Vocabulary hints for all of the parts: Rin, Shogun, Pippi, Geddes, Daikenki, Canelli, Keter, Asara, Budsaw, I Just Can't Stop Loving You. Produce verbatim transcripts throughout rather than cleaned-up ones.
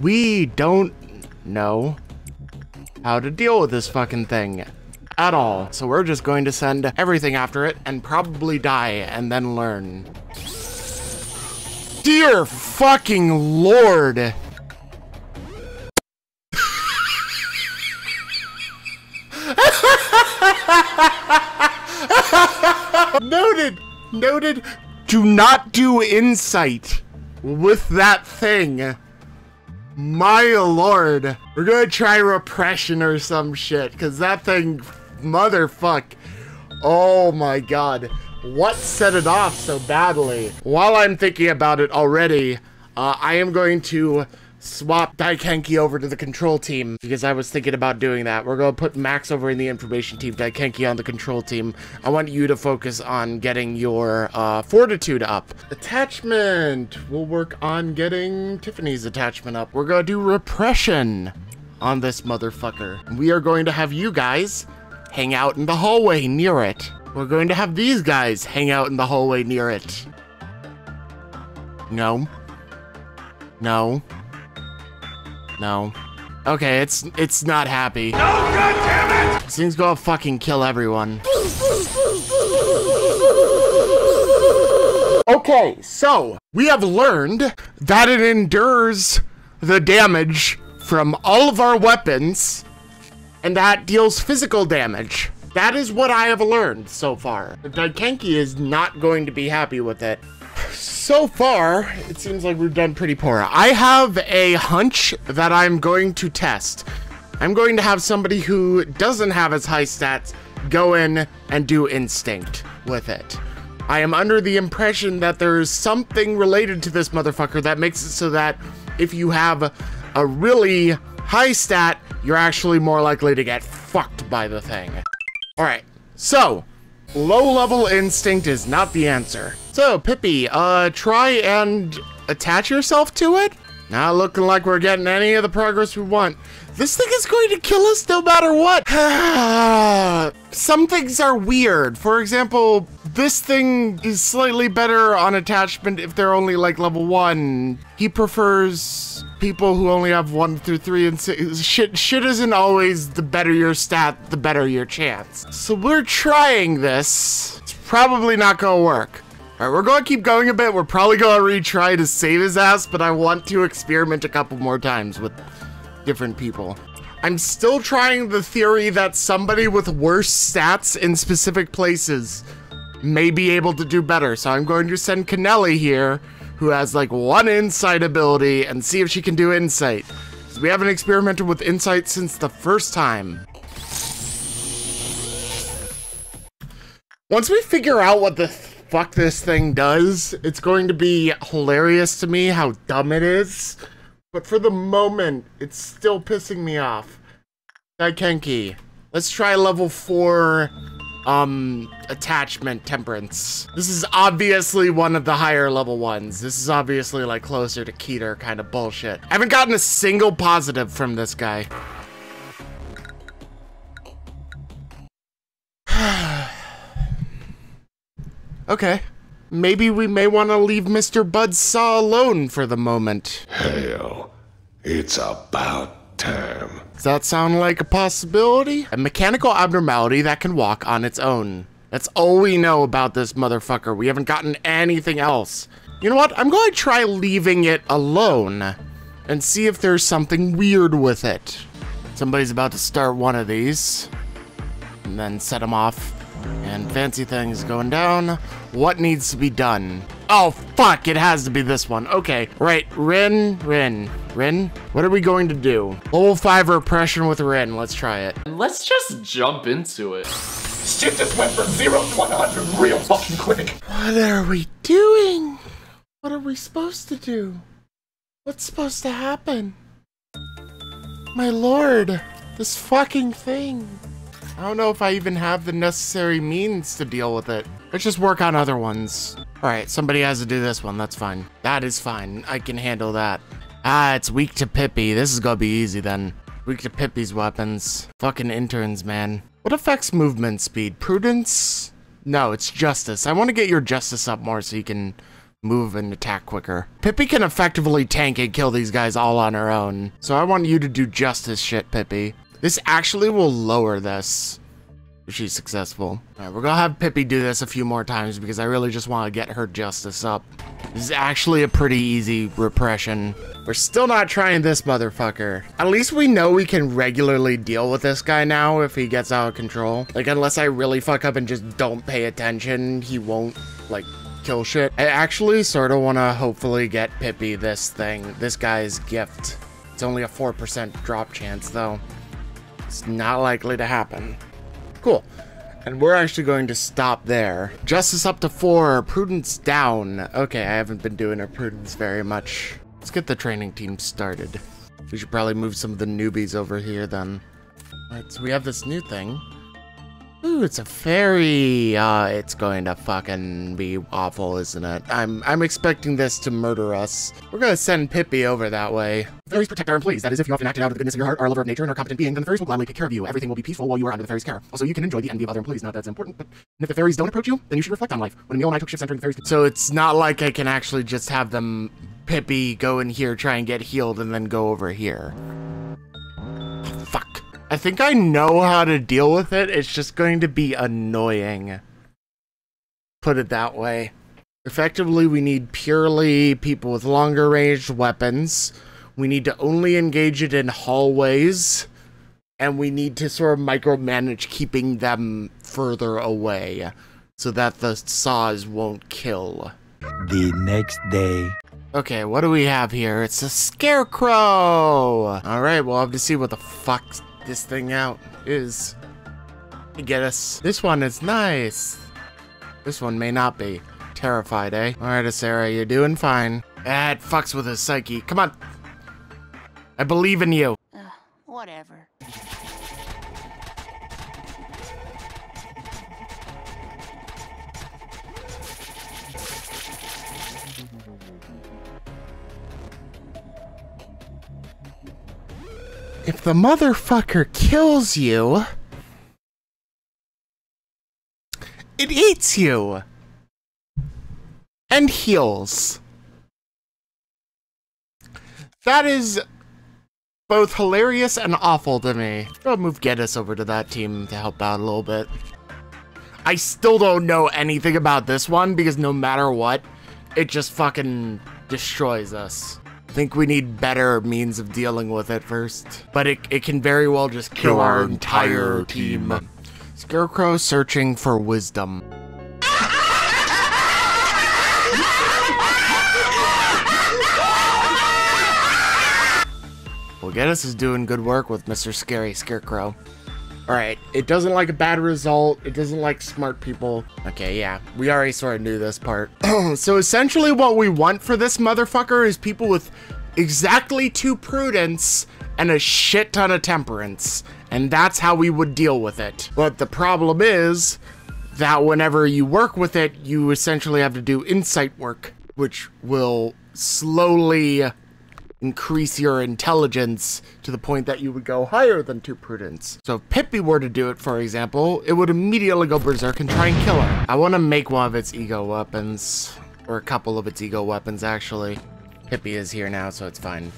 We don't know how to deal with this fucking thing at all. So we're just going to send everything after it and probably die and then learn. Dear fucking Lord. Noted, noted. Do not do insight with that thing. My Lord. We're gonna try repression or some shit, cause that thing, motherfuck. Oh my God. What set it off so badly? While I'm thinking about it already, uh, I am going to swap Daikenki over to the control team because I was thinking about doing that. We're going to put Max over in the information team, Daikenki on the control team. I want you to focus on getting your uh, fortitude up. Attachment. We'll work on getting Tiffany's attachment up. We're going to do repression on this motherfucker. We are going to have you guys hang out in the hallway near it. We're going to have these guys hang out in the hallway near it. No. No. No. Okay, it's it's not happy. No, goddammit! This thing's gonna fucking kill everyone. Okay, so we have learned that it endures the damage from all of our weapons and that deals physical damage. That is what I have learned so far. Daikenki is not going to be happy with it. So far, it seems like we've done pretty poor. I have a hunch that I'm going to test. I'm going to have somebody who doesn't have as high stats go in and do instinct with it. I am under the impression that there is something related to this motherfucker that makes it so that if you have a really high stat, you're actually more likely to get fucked by the thing. All right, so low-level instinct is not the answer. So Pippi, uh, try and attach yourself to it. Not looking like we're getting any of the progress we want. This thing is going to kill us no matter what. Some things are weird. For example, this thing is slightly better on attachment if they're only like level one. He prefers people who only have one through three and six. Shit, shit isn't always the better your stat, the better your chance. So we're trying this. It's probably not gonna work. All right, we're gonna keep going a bit. We're probably gonna retry to save his ass, but I want to experiment a couple more times with different people. I'm still trying the theory that somebody with worse stats in specific places may be able to do better. So I'm going to send Canelli here, who has like one insight ability, and see if she can do insight. We haven't experimented with insight since the first time. Once we figure out what the fuck this thing does, it's going to be hilarious to me how dumb it is. But for the moment, it's still pissing me off. Daikenki, let's try level four. Um, attachment temperance. This is obviously one of the higher level ones. This is obviously like closer to Keter kind of bullshit. I haven't gotten a single positive from this guy. Okay. Maybe we may want to leave Mister Budsaw alone for the moment. Hell, it's about time. Does that sound like a possibility? A mechanical abnormality that can walk on its own. That's all we know about this motherfucker. We haven't gotten anything else. You know what? I'm going to try leaving it alone and see if there's something weird with it. Somebody's about to start one of these and then set them off. And fancy things going down. What needs to be done? Oh, fuck. It has to be this one. Okay. Right. Rin, Rin, Rin. What are we going to do? Level five repression with Rin. Let's try it. Let's just jump into it. Shit, this went from zero to one hundred real fucking quick. What are we doing? What are we supposed to do? What's supposed to happen? My Lord, this fucking thing. I don't know if I even have the necessary means to deal with it. Let's just work on other ones. All right, somebody has to do this one. That's fine. That is fine. I can handle that. Ah, it's weak to Pippi. This is gonna be easy then. Weak to Pippi's weapons. Fucking interns, man. What affects movement speed? Prudence? No, it's justice. I want to get your justice up more so you can move and attack quicker. Pippi can effectively tank and kill these guys all on her own. So I want you to do just this shit, Pippi. This actually will lower this if she's successful. All right, we're gonna have Pippi do this a few more times because I really just want to get her justice up. This is actually a pretty easy repression. We're still not trying this motherfucker. At least we know we can regularly deal with this guy now if he gets out of control. Like, unless I really fuck up and just don't pay attention, he won't, like, kill shit. I actually sort of want to hopefully get Pippi this thing, this guy's gift. It's only a four percent drop chance, though. It's not likely to happen. Cool. And we're actually going to stop there. Justice up to four, prudence down. Okay, I haven't been doing her prudence very much. Let's get the training team started. We should probably move some of the newbies over here then. All right, so we have this new thing. Ooh, it's a fairy. Uh, it's going to fucking be awful, isn't it? I'm I'm expecting this to murder us. We're gonna send Pippi over that way. Fairies protect our employees. That is, if you often acted out of the goodness of your heart, are a lover of nature, and are a competent being, then the fairies will gladly take care of you. Everything will be peaceful while you are under the fairies' care. Also, you can enjoy the envy of other employees. Not that's important, but if the fairies don't approach you, then you should reflect on life. When Emil and I took shifts entering the fairies... So it's not like I can actually just have them, Pippi, go in here, try and get healed, and then go over here. Oh, fuck. I think I know how to deal with it. It's just going to be annoying. Put it that way. Effectively, we need purely people with longer ranged weapons. We need to only engage it in hallways. And we need to sort of micromanage keeping them further away so that the saws won't kill. The next day. Okay, what do we have here? It's a scarecrow. All right, we'll have to see what the fuck's this thing out is. Geddes. This one is nice. This one may not be. Terrified, eh? Alright, Asara, you're doing fine. Ah, it fucks with his psyche. Come on. I believe in you. Uh, whatever. If the motherfucker kills you, it eats you and heals. That is both hilarious and awful to me. I'll move Geddes over to that team to help out a little bit. I still don't know anything about this one because no matter what, it just fucking destroys us. I think we need better means of dealing with it first. But it, it can very well just kill, kill our entire team. team. Scarecrow searching for wisdom. Well, Geddes is doing good work with Mister Scary Scarecrow. Alright, it doesn't like a bad result. It doesn't like smart people. Okay, yeah, we already sort of knew this part. So essentially what we want for this motherfucker is people with exactly two prudence and a shit ton of temperance. And that's how we would deal with it. But the problem is that whenever you work with it, you essentially have to do insight work, which will slowly increase your intelligence to the point that you would go higher than two prudence. So if Pippi were to do it, for example, it would immediately go berserk and try and kill her. I want to make one of its ego weapons, or a couple of its ego weapons, actually. Pippi is here now, so it's fine.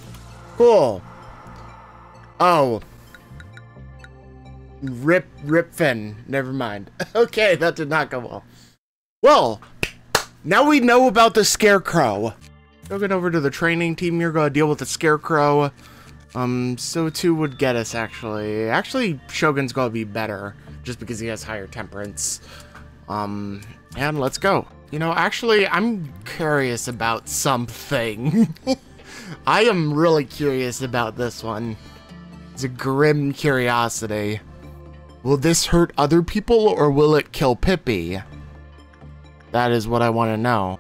Cool. Oh. Rip, rip Finn. Never mind. Okay, that did not go well. Well, now we know about the scarecrow. Shogun over to the training team. You're going to deal with the scarecrow. Um, so too would Geddes, actually. Actually, Shogun's going to be better just because he has higher temperance. Um, and let's go. You know, actually, I'm curious about something. I am really curious about this one. It's a grim curiosity. Will this hurt other people or will it kill Pippi? That is what I want to know.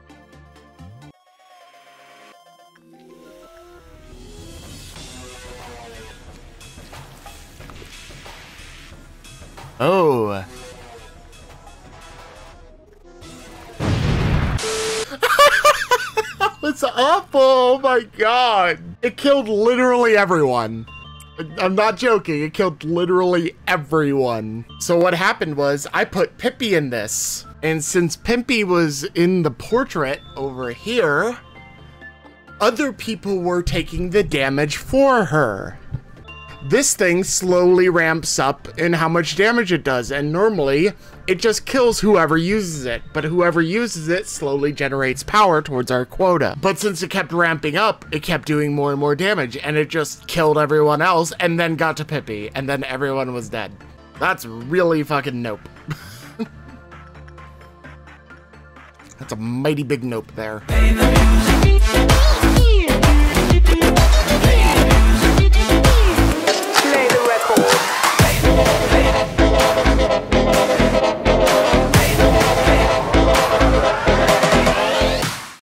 Oh. That was awful. Oh my god. It killed literally everyone. I'm not joking. It killed literally everyone. So what happened was I put Pippi in this. And since Pippi was in the portrait over here, other people were taking the damage for her. This thing slowly ramps up in how much damage it does, and normally it just kills whoever uses it, but whoever uses it slowly generates power towards our quota. But since it kept ramping up, it kept doing more and more damage, and it just killed everyone else, and then got to Pippi, and then everyone was dead. That's really fucking nope. That's a mighty big nope there.